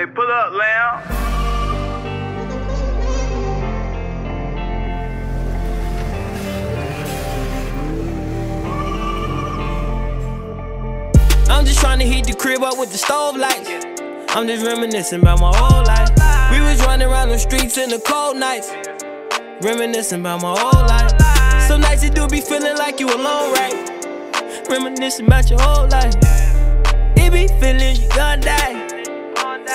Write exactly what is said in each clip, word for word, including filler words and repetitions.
Hey, pull up, lamb. I'm just trying to heat the crib up with the stove lights. I'm just reminiscing about my whole life. We was running around the streets in the cold nights, reminiscing about my whole life. Some nights it do be feeling like you alone, right? Reminiscing about your whole life. It be feeling you gon' die.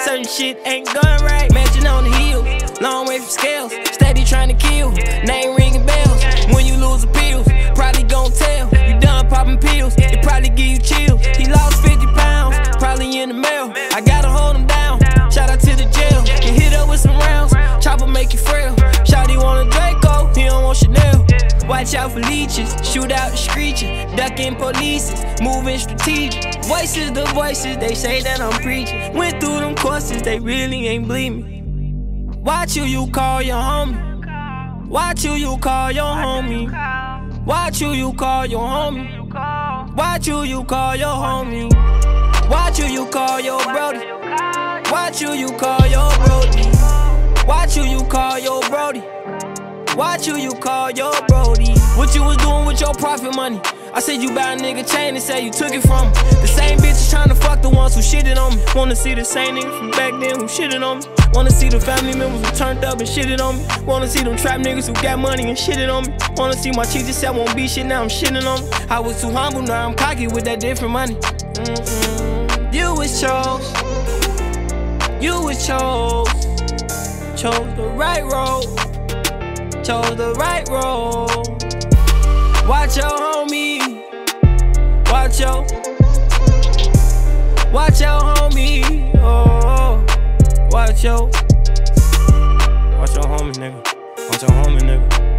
Certain shit ain't done right. Mansion on the hill, long way from scales. Steady trying to kill, name ringing bells. When you lose appeals, probably gon' tell. You done popping pills, it probably give you chills. He lost fifty pounds, probably in the mail. I gotta hold him down, shout out to the jail. Get hit up with some rounds, chopper make you frail. Shawty want a Draco, he don't want Chanel. Watch out for leeches, shoot out the screeching. Ducking polices, moving strategic. Voices, the voices, they say that I'm preaching. Went through them courses, they really ain't believe me. Watch who you call your homie. Watch who you call your homie. Watch who you call your homie. Watch who you call your homie. Watch who you call your brody. Watch who you call your brody. Watch who you call your brody. Watch who you call your brody. What you was doing with your profit money? I said you buy a nigga chain and say you took it from me. The same bitches tryna fuck the ones who shitted on me. Wanna see the same niggas from back then who shitted on me. Wanna see the family members who turned up and shitted on me. Wanna see them trap niggas who got money and shitted on me. Wanna see my teacher said I won't be shit, now I'm shitting on me. I was too humble, now I'm cocky with that different money. Mm-mm. You was chose. You was chose. Chose the right road. Chose the right road. Watch your homie. Watch your. Watch your homie. Oh, watch your. Watch your homie, nigga. Watch your homie, nigga.